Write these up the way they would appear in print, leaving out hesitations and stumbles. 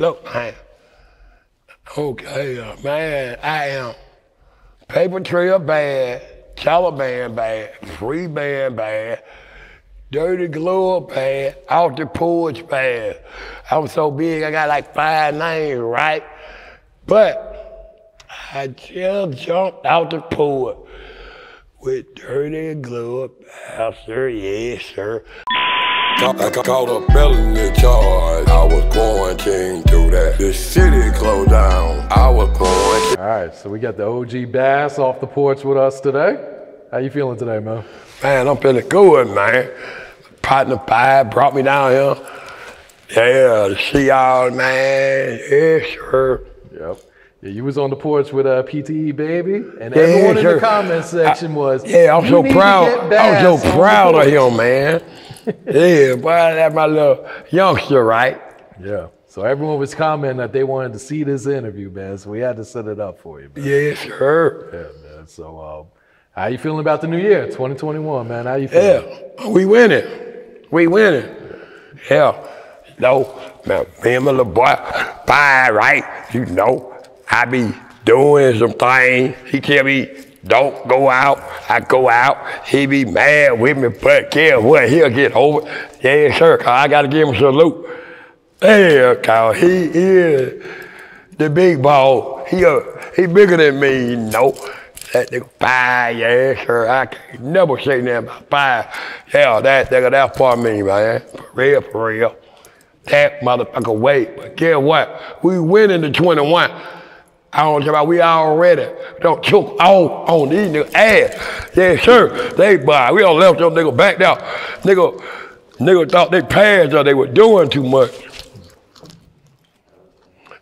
Look, man. Okay, man, I am Papertrail bad, Taliban bad, Freebandz bad, Dirty Glove bad, Off The Porch bad. I'm so big, I got like 5 names, right? But I just jumped out the porch with Dirty Glove Bastard, yes, sir. I caught a felony charge. I was quarantined through that. The city closed down. I was quarantined. All right, so we got the OG Bass Off The Porch with us today. How you feeling today, man? Man, I'm feeling good, man. Partner 5 brought me down here. Yeah, to see y'all, man. Yeah, sure. Yep. Yeah, you was on the porch with PTE Baby, and yeah, everyone in the comment section was. Yeah, I'm so proud. I'm so proud of him, man. Yeah, boy, that's my little youngster, right? Yeah. So everyone was commenting that they wanted to see this interview, man. So we had to set it up for you, man. Yeah, sure. Yeah, man. So how you feeling about the new year, 2021, man? How you feeling? Yeah, we winning. We winning. Yeah. Hell, no, man, me and my little boy, Fire, right? You know, I be doing some things. He tell me, don't go out. I go out. He be mad with me, but yeah, well, he'll get over it. Yeah, sir, cause I gotta give him a salute. Yeah, cause he is the big ball. He bigger than me, you know. That nigga Fire, yeah, sir. I can't never say nothing about Fire. Yeah, that nigga, that's for me, man. For real, for real. That motherfucker wait. But guess what? We winning the 21. I don't care about we already don't choke off on these niggas ass. Yeah, sure. They buy. We don't left them niggas back there. Nigga thought they passed or they were doing too much.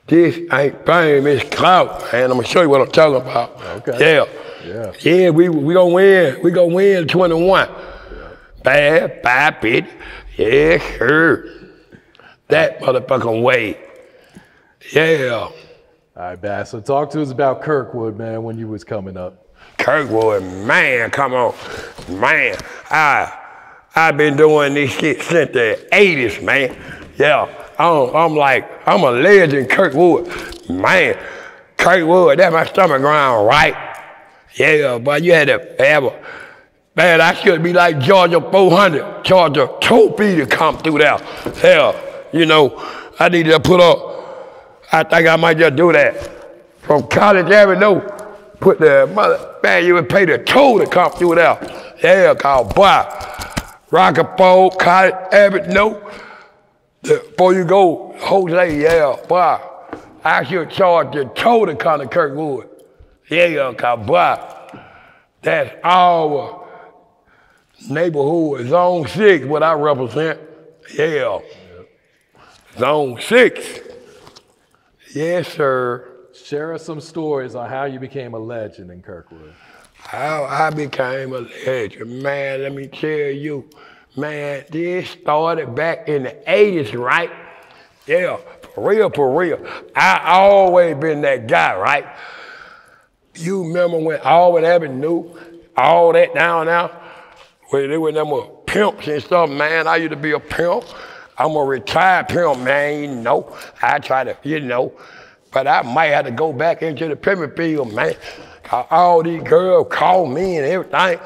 This ain't fame, it's clout, man. I'm gonna show you what I'm talking about. Okay. Yeah. Yeah. Yeah, we gonna win. We gonna win 21. Yeah. Bad, bad bitch. Yeah, sure. That motherfucking way. Yeah. All right, Bass, so talk to us about Kirkwood, man, when you was coming up. Kirkwood, man, come on. Man, I've been doing this shit since the 80s, man. Yeah, I'm like, I'm a legend, Kirkwood. Man, Kirkwood, that's my stomach ground, right? Yeah, but you had to ever. Man, I should be like Georgia 400, Georgia 2B to come through there. Hell, you know, I need to put up. I think I might just do that. From College Avenue, put the mother, man, you would pay the toll to come through there. Yeah, called boy. Rockefeller, College Avenue. Before you go, Jose, yeah, boy. I should charge the toll to come to Kirkwood. Yeah, called boy. That's our neighborhood. Zone 6, what I represent. Yeah. Zone 6. Yes, sir. Share us some stories on how you became a legend in Kirkwood. How I became a legend, man, let me tell you. Man, this started back in the 80s, right? Yeah, for real, for real. I always been that guy, right? You remember when Alwood Avenue, all that down there, when they were them pimps and stuff, man, I used to be a pimp. I'm a retired pimp, man, you know. I try to, you know, but I might have to go back into the pimping field, man. Cause all these girls call me and everything,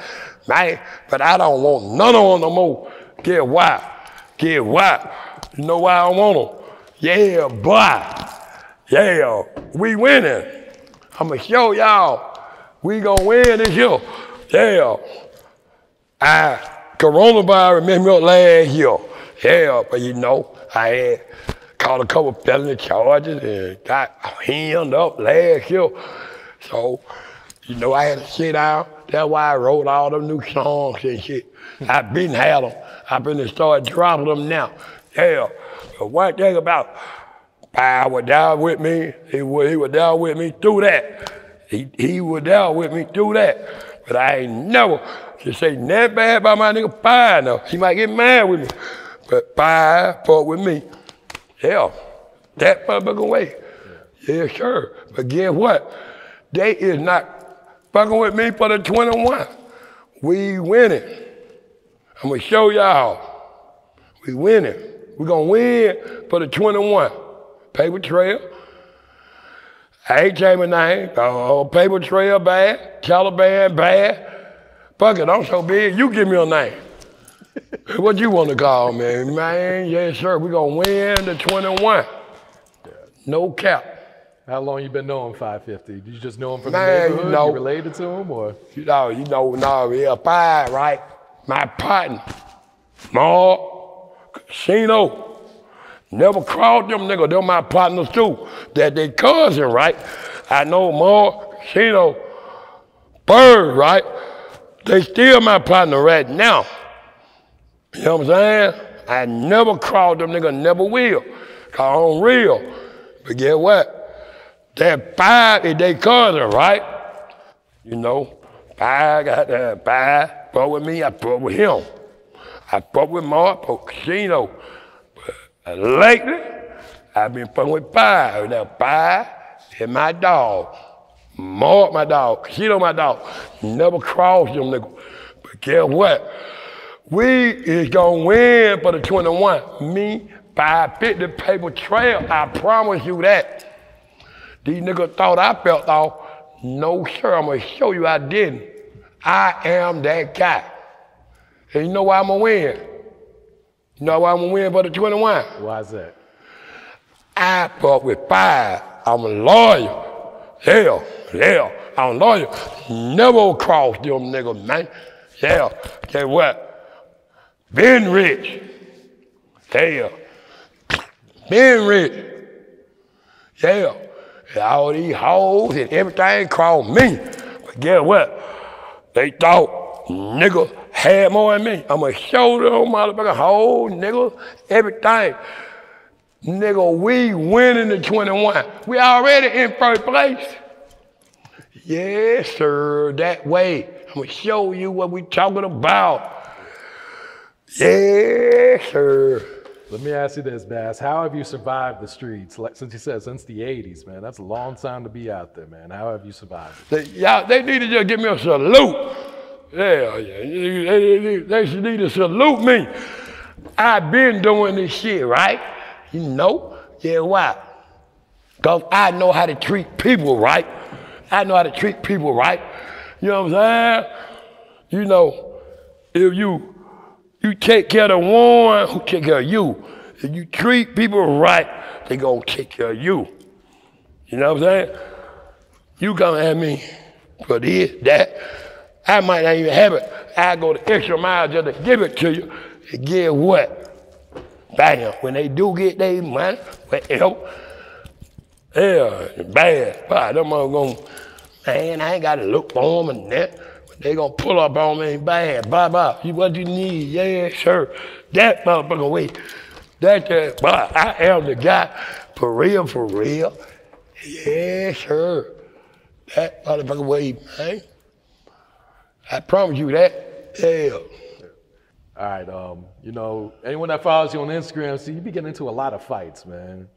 man. But I don't want none of them no more. Get why? Get why? You know why I don't want them? Yeah, boy. Yeah, we winning. I'ma show y'all. We gonna win this year. Yeah. Coronavirus messed me up last year. Yeah, but you know, I had caught a couple felony charges and got hemmed up last year. So, you know, I had to sit down. That's why I wrote all them new songs and shit. I been had them. I been started dropping them now. Yeah, but one thing about, I was down with me. He was down with me through that. He was down with me through that. But I ain't never just say nothing bad about my nigga Fire now. He might get mad with me. But Fire fought with me. Yeah, that motherfucking way. Yeah, sure. But guess what? They is not fucking with me for the 21. We winning. I'm gonna show y'all. We winning. We gonna win for the 21. Papertrail, I ain't changing my name, Papertrail bad, Taliban bad, fuck it, I'm so big, you give me a name. What you want to call me? Man, yes sir, we gonna win the 21. No cap. How long you been knowing 550? Did you just know him from the neighborhood? You know, you related to him or? Yeah, Five, right? My partner, Mark, Casino. Never crawled them niggas, they're my partners too. That they cousin, right? I know Mark, Casino, Bird, right? They still my partner right now. You know what I'm saying? I never crawled them niggas, never will. Cause I'm real. But get what? That Five is their cousin, right? You know, Five got that Five. Fuck with me, I fuck with him. I fuck with Mark, fuck Casino. But lately, I've been fucking with Five. Now Five is my dog. Mark my dog, Casino my dog. Never crossed them nigga. But guess what? We is gonna win for the 21. Me, 550 Papertrail. I promise you that. These niggas thought I felt off. No, sir, I'm gonna show you I didn't. I am that guy. And you know why I'm gonna win? You know why I'm gonna win for the 21? Why is that? I fuck with Five. I'm a lawyer. Yeah, yeah, I'm a lawyer. Never cross them niggas, man. Yeah, guess what? Been rich. Yeah. Been rich. Yeah. All these hoes and everything crawled me. But guess what? They thought niggas had more than me. I'ma show them motherfucking hoes, niggas, everything. Nigga, we winning the 21. We already in first place. Yes, sir, that way. I'ma show you what we talking about. Yes, sir. Let me ask you this, Bass. How have you survived the streets? Like, since you said, since the 80s, man. That's a long time to be out there, man. How have you survived? They need to just give me a salute. Yeah, they need to salute me. I've been doing this shit, right? You know? Yeah, why? Because I know how to treat people, right? I know how to treat people, right? You know what I'm saying? You know, if you take care of one who take care of you. If you treat people right, they gonna take care of you. You know what I'm saying? You come at me for this, that. I might not even have it. I go the extra mile just to give it to you. And get what? Bam. When they do get their money, well, yeah, bad. But them motherfuckers gonna, man, I ain't gotta look for them and that. They gonna pull up on me bad, bye-bye. You what you need, yeah, sure. That motherfucker way. That, but I am the guy, for real, for real. Yeah, sure. That motherfucker way, man. I promise you that, yeah. All right, you know, anyone that follows you on Instagram, see, you be getting into a lot of fights, man.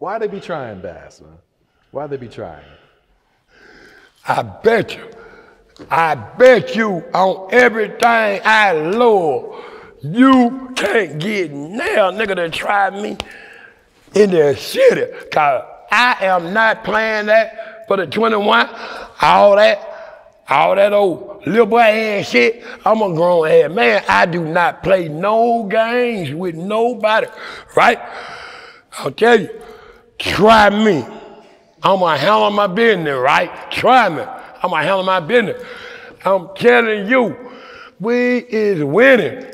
Why they be trying, Bass, man? Why they be trying? I bet you on everything I love, you can't get now, nigga, to try me in the city. Cause I am not playing that for the 21. All that old little boy ass shit. I'm a grown ass man. I do not play no games with nobody, right? I'll tell you, try me. I'ma handle my business, right? Try me. I'm gonna handle my business. I'm telling you, we is winning.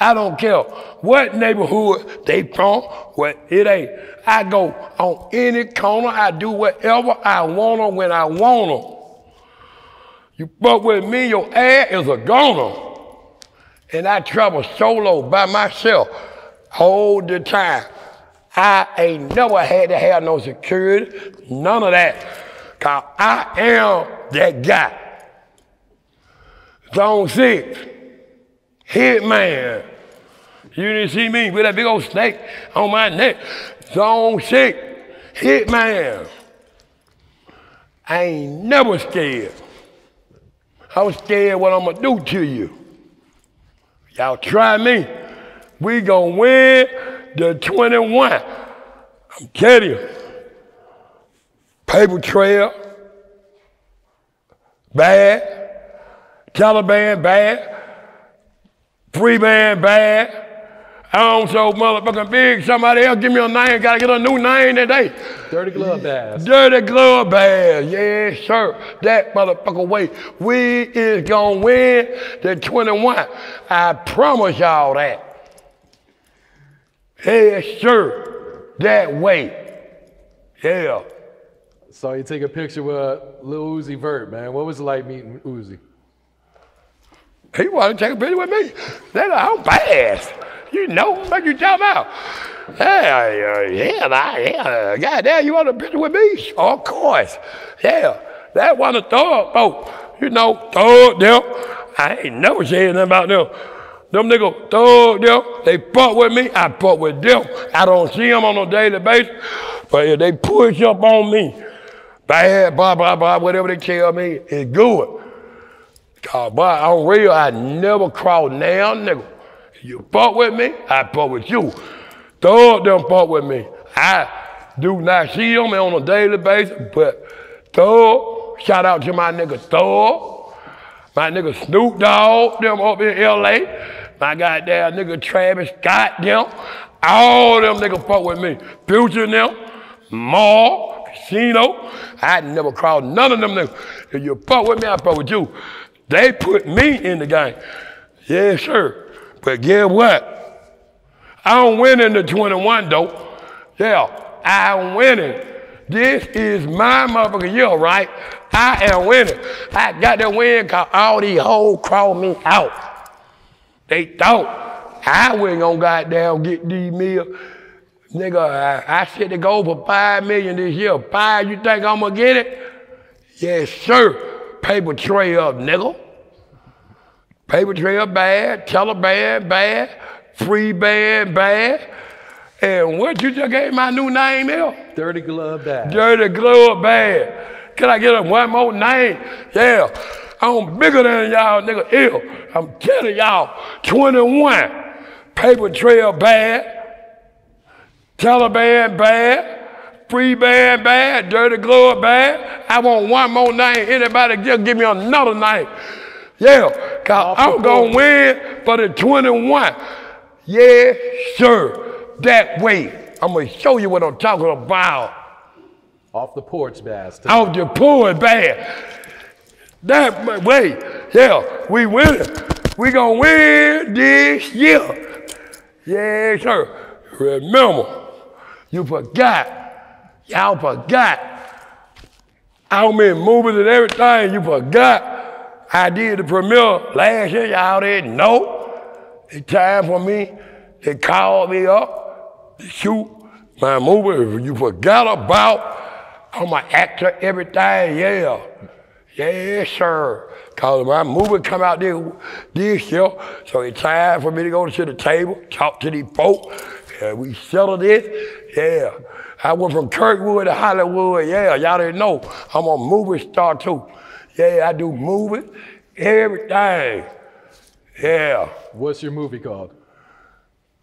I don't care what neighborhood they from, what it ain't. I go on any corner, I do whatever I wanna when I wanna. You fuck with me, your ass is a goner. And I travel solo by myself all the time. I ain't never had to have no security, none of that. Cause I am that guy. Zone 6, Hitman. You didn't see me with that big old snake on my neck. Zone 6, Hitman. I ain't never scared. I was scared what I'm gonna do to you. Y'all try me. We gonna win the 21. I'm getting you. Papertrail, bad. Taliban, bad. Freebandz Bass. I don't so motherfucking big. Somebody else give me a name. Gotta get a new name today. Dirty Glove Bass. Dirty Glove Bass. Yes, sir. That motherfucker way. We is gonna win the 21. I promise y'all that. Yes, sir. That way. Yeah. So you take a picture with Lil Uzi Vert, man. What was it like meeting Uzi? He wanted to take a picture with me. That's how fast. You know what you talking about. Yeah. Goddamn, you want a picture with me? Of course. Yeah. That one a Thug folk. You know, Thug them. I ain't never said nothing about them. Them niggas Thug them. They fuck with me, I fuck with them. I don't see them on a daily basis. But if they push up on me, bad, blah, blah, blah, whatever they tell me, it's good. God, boy, on real, I never crawl down, nigga. You fuck with me, I fuck with you. Thug them fuck with me. I do not see them on a daily basis, but Thug, shout out to my nigga Thug, my nigga Snoop Dogg, them up in LA, my goddamn nigga Travis Scott, them, all them niggas fuck with me. Future them, Ma, Casino, I never crawled none of them niggas. If you fuck with me, I fuck with you. They put me in the game. Yes, sir. But guess what? I don't win in the 21 though. Yeah, I win it. This is my motherfucking year, right? I am winning. I got that win cause all these hoes crawled me out. They thought I wasn't gonna goddamn get these meals. Nigga, I said to go for 5 million this year. 5, you think I'm gonna get it? Yes, sir. Papertrail up, nigga. Papertrail bad, Taliban bad, Freebandz bad, and what you just gave my new name here? Dirty Glove Bad. Dirty Glove Bad. Can I get him one more name? Yeah, I'm bigger than y'all nigga. Ew, I'm telling y'all, 21. Papertrail bad, Taliban bad, Freebandz bad, Dirty Glove bad. I want one more name. Anybody just give me another name. Yeah, cause I'm gonna win for the 21. Yeah, sure. That way. I'm gonna show you what I'm talking about. Off the porch, bastard. Off the porch, bad. That way. Yeah, we winning. We gonna win this year. Yeah, sir. Remember, you forgot. Y'all forgot. I made movies and everything. You forgot. I did the premiere last year, y'all didn't know. It's time for me. They called me up to shoot my movie. You forgot about, I'm an actor, everything, yeah. Yes, sir. Cause my movie come out this year, so it's time for me to go to the table, talk to these folk, and we settle this, yeah. I went from Kirkwood to Hollywood, yeah, y'all didn't know. I'm a movie star too. Yeah, I do movies, everything. Yeah. What's your movie called?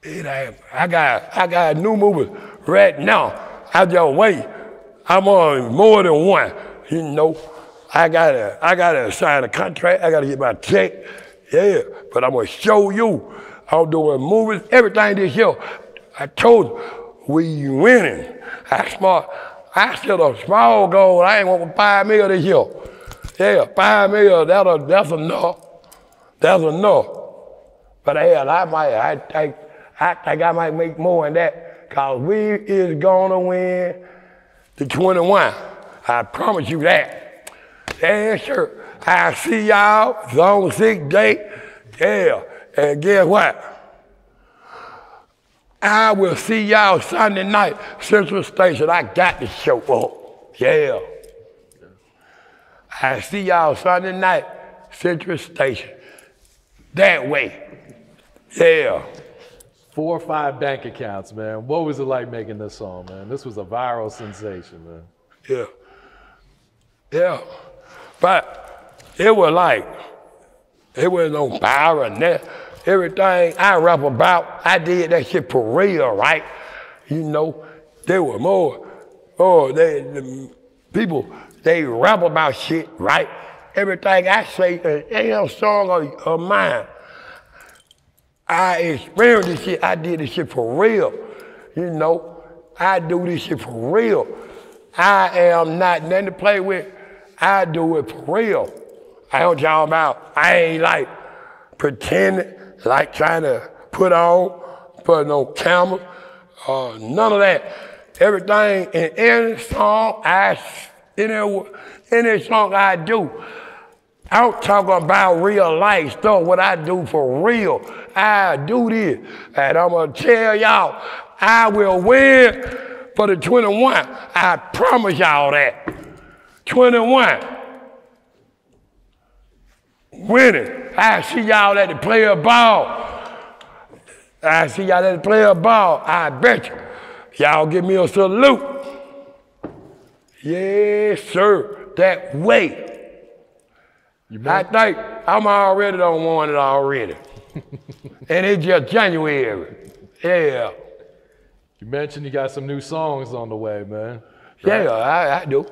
I got a new movie right now. I just wait. I'm on more than one. You know, I gotta sign a contract. I gotta get my check. Yeah, but I'm gonna show you. I'm doing movies, everything this year. I told you, we winning. I set a small goal. I ain't want 5 million this year. Yeah, 5 million, that's enough. That's enough. But hell, I think I might make more than that, cause we is gonna win the 21. I promise you that. Yeah, sure. I see y'all, Zone 6 date. Yeah, and guess what? I will see y'all Sunday night, Central Station. I got to show up. Yeah. I see y'all Sunday night, Central Station. That way. Yeah. 4 or 5 bank accounts, man. What was it like making this song, man? This was a viral sensation, man. Yeah. Yeah. But it was like, it wasn't no viral and that. Everything I rap about, I did that shit for real, right? You know, There were more. Oh, the people, they rap about shit, right? Everything I say, any other song of mine, I experienced this shit. I did this shit for real. You know, I do this shit for real. I am not nothing to play with. I do it for real. I don't job out. I ain't like pretending, like trying to put on, putting on camera, none of that. Everything in any song I do, I'm talking about real life stuff, what I do for real. I do this, and I'm gonna tell y'all, I will win for the 21. I promise y'all that. 21. Winning. I see y'all at the player ball. I see y'all at the player ball. I bet you. Y'all give me a salute. Yes, sir. That way. I think I'm already on one already. And it's just January. Yeah. You mentioned you got some new songs on the way, man. Right? Yeah, I do.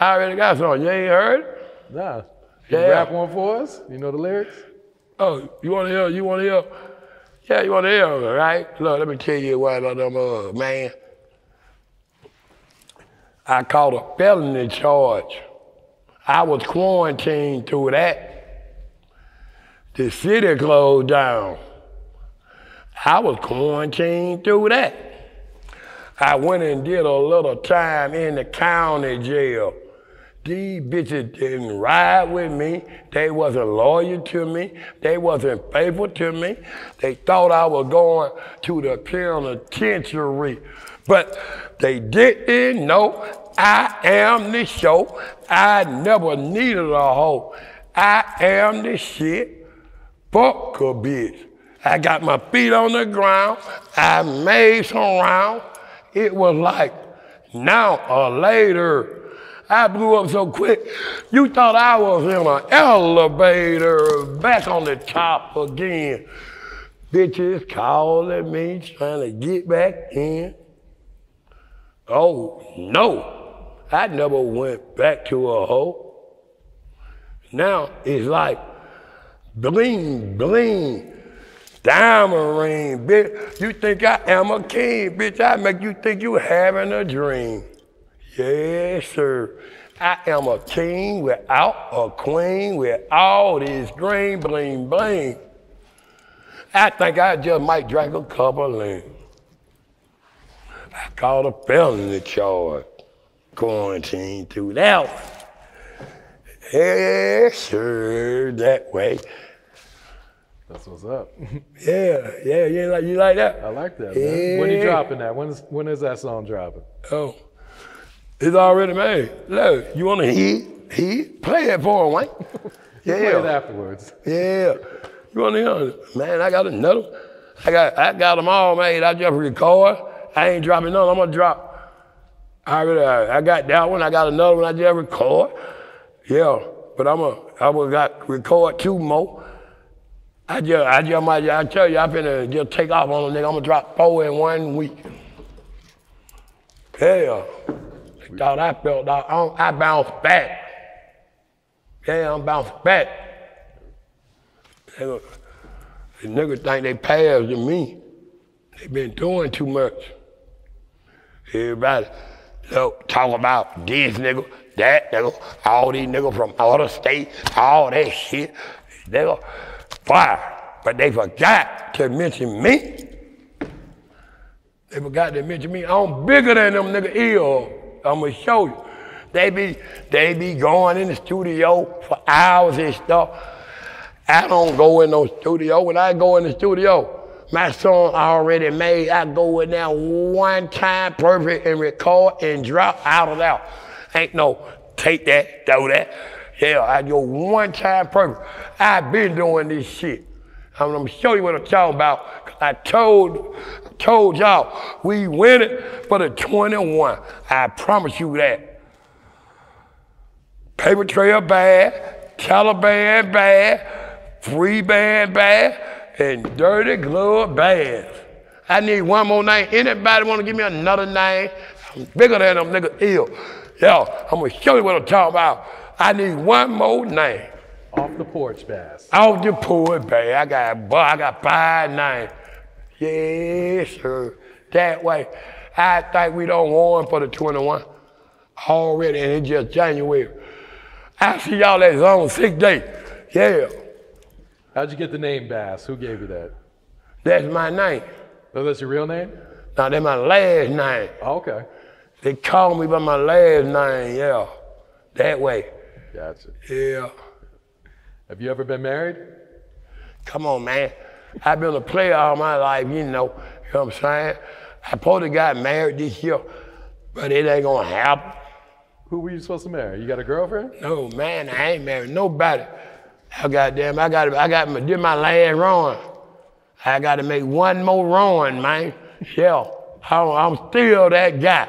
I already got some. You ain't heard? Nah. Can you rap one for us? You know the lyrics? Oh, you wanna hear? You wanna hear? Yeah, you wanna hear, right? Look, let me tell you why them man. I caught a felony charge. I was quarantined through that. The city closed down. I was quarantined through that. I went and did a little time in the county jail. These bitches didn't ride with me. They wasn't loyal to me. They wasn't faithful to me. They thought I was going to the penitentiary. But they didn't know I am the show. I never needed a hoe. I am the shit. Fuck a bitch. I got my feet on the ground. I made some round. It was like now or later. I blew up so quick, you thought I was in an elevator, back on the top again. Bitches calling me, trying to get back in. Oh, no, I never went back to a hoe. Now it's like bling, bling, diamond ring, bitch. You think I am a king, bitch. I make you think you having a dream. Yes, sir. I am a king without a queen with all this green bling bling. I think I just might drink a cup of lean. I caught a felony charge. Quarantine through that one. Yes, sir. That way. That's what's up. Yeah. You like that? I like that, man. Yeah. When are you dropping that? When is that song dropping? Oh. It's already made. Look, you want to hear? Play it for him, Wayne. Yeah. Play it afterwards. Yeah. You want to hear it? Man, I got another. I got them all made. I just record. I ain't dropping none. I'm going to drop. I got that one. I got another one I just record. Yeah. But I record two more. I tell you, I'm finna just take off on them, nigga. I'm going to drop 4 in 1 week. Yeah. Thought I felt like I bounced back. Yeah, I bounced back. The niggas think they passed to me. They been doing too much. Everybody talk about this nigga, that nigga, all these niggas from out of state, all that shit. Nigga, fire. But they forgot to mention me. They forgot to mention me. I'm bigger than them nigga ill. I'm gonna show you. They be going in the studio for hours and stuff. I don't go in no studio. When I go in the studio, my song already made. I go in there one time, perfect, and record and drop out of there. Ain't no take that, throw that. Hell, I go one time, perfect. I've been doing this shit. I'm gonna show you what I'm talking about. I told y'all, we win it for the 21. I promise you that. Papertrail bad, Taliban bad, Freebandz bad, and Dirty Glove bad. I need one more name. Anybody want to give me another name? I'm bigger than them niggas ill. Yo, I'm going to show you what I'm talking about. I need one more name. Off the Porch Bass. Off the Porch Bass. I got five names. Yes, sir. That way, I think we don't warn for the 21 already, and it's just January. I see y'all at Zone 6 day. Yeah. How'd you get the name Bass? Who gave you that? That's my name. Oh, that's your real name? No, that's my last name. Oh, okay. They call me by my last name, yeah. That way. Gotcha. Yeah. Have you ever been married? Come on, man. I've been a player all my life, you know. You know what I'm saying? I probably got married this year, but it ain't gonna happen. Who were you supposed to marry? You got a girlfriend? No, man, I ain't married nobody. Oh, goddamn, I did my last run. I got to make one more run, man. Yeah, I'm still that guy.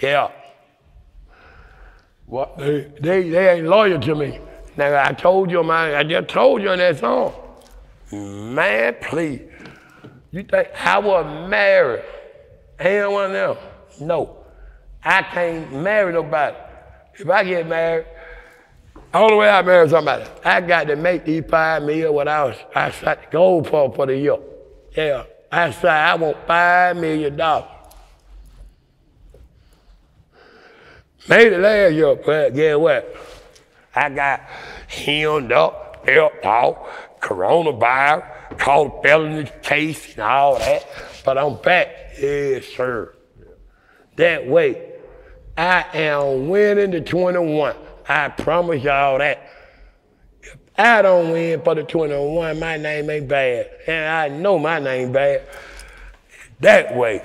Yeah. What? They ain't loyal to me. Now, I told you, man, I just told you in that song. Man, please. You think I was married? Anyone else? No. I can't marry nobody. If I get married, only way I marry somebody, I got to make these 5 million what I shot the gold for the year. Yeah, I said I want $5 million. Made it last year, but guess what? I got hemmed up, helped out, coronavirus, caught felony case and all that, but I'm back. Yes, sir. That way, I am winning the 21. I promise y'all that. If I don't win for the 21, my name ain't bad. And I know my name bad. That way.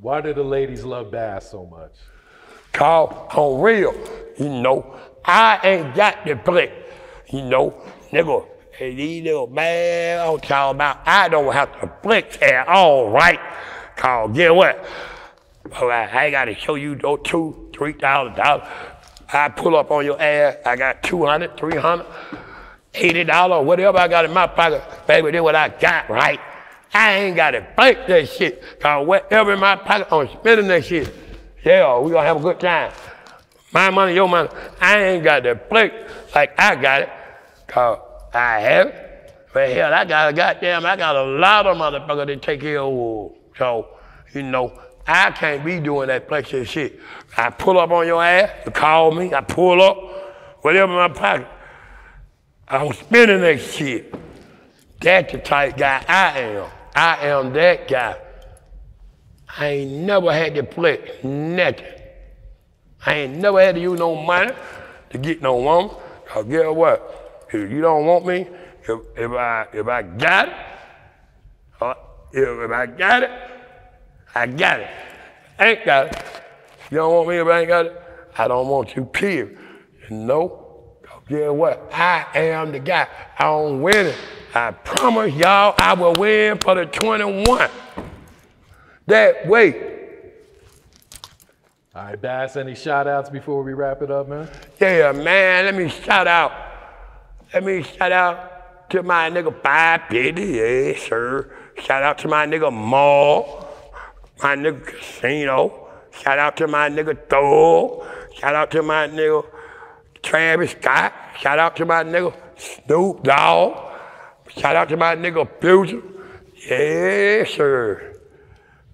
Why do the ladies love Bass so much? Cause I'm real, you know. I ain't got the play, you know. Nigga, hey, these little man I'm talking about, I don't have to flex at all, right? Cause get what? All right, I ain't gotta show you no $2,000, $3,000. I pull up on your ass, I got $200, $300, $80, whatever I got in my pocket, baby, that's what I got, right? I ain't got to fake that shit, because whatever in my pocket, I'm spending that shit. Yeah, we gonna have a good time. My money, your money, I ain't got to fake like I got it, because I have it. But hell, I got a lot of motherfuckers that take care of wolves. So, you know, I can't be doing that flexing shit. I pull up on your ass, you call me, I pull up, whatever in my pocket. I'm spending that shit. That's the type guy I am. I am that guy. I ain't never had to flex nothing. I ain't never had to use no money to get no woman. Cause guess what? If you don't want me, if I got it, or if I got it, I got it. Ain't got it. You don't want me if I ain't got it? I don't want you, period. No. Guess what? I am the guy. I'm winning. I promise y'all I will win for the 21. That way. All right, Bass, any shout-outs before we wrap it up, man? Yeah, man, let me shout out to my nigga 550, yes, sir. Shout out to my nigga Maul. My nigga Casino, shout out to my nigga Thug, shout out to my nigga Travis Scott, shout out to my nigga Snoop Dogg, shout out to my nigga Future, yes sir.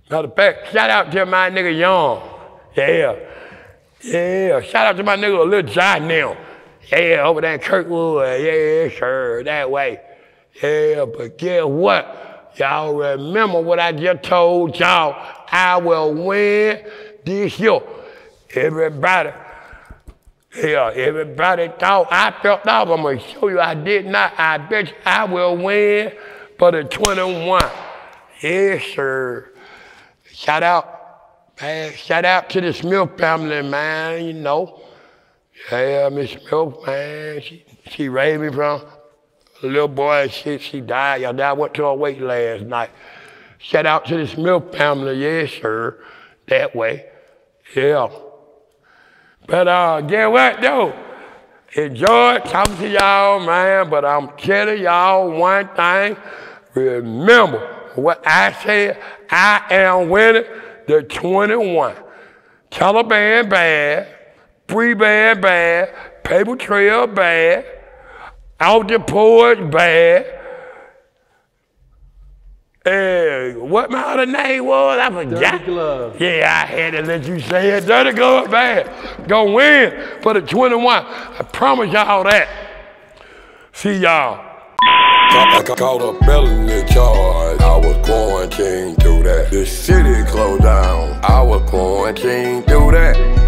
Matter of fact, shout out to my nigga Young, yeah, shout out to my nigga Lil' John now, yeah, over there in Kirkwood, yeah sure, that way, yeah, but guess what? Y'all remember what I just told y'all. I will win this year. Everybody thought I felt off. I'm gonna show you I did not. I bet you I will win for the 21. Yes, sir. Shout out, man. Shout out to the Smith family, man, you know. Yeah, Miss Smith, man, she raised me from little boy and shit, she died. Y'all died, went to her wake last night. Shout out to the Smith family, yes, sir. That way. Yeah. But get what though? Enjoy talking to y'all, man. But I'm telling y'all one thing. Remember, what I said, I am winning the 21. Taliban bad, Freebandz bad, Papertrail bad, Off The Porch bad, and what my other name was, I forgot. Dirty Glove. Yeah, I had to let you say it. Dirty Glove bad. Gonna win for the 21. I promise y'all that. See y'all. I caught a felony charge. I was quarantined through that. The city closed down. I was quarantined through that.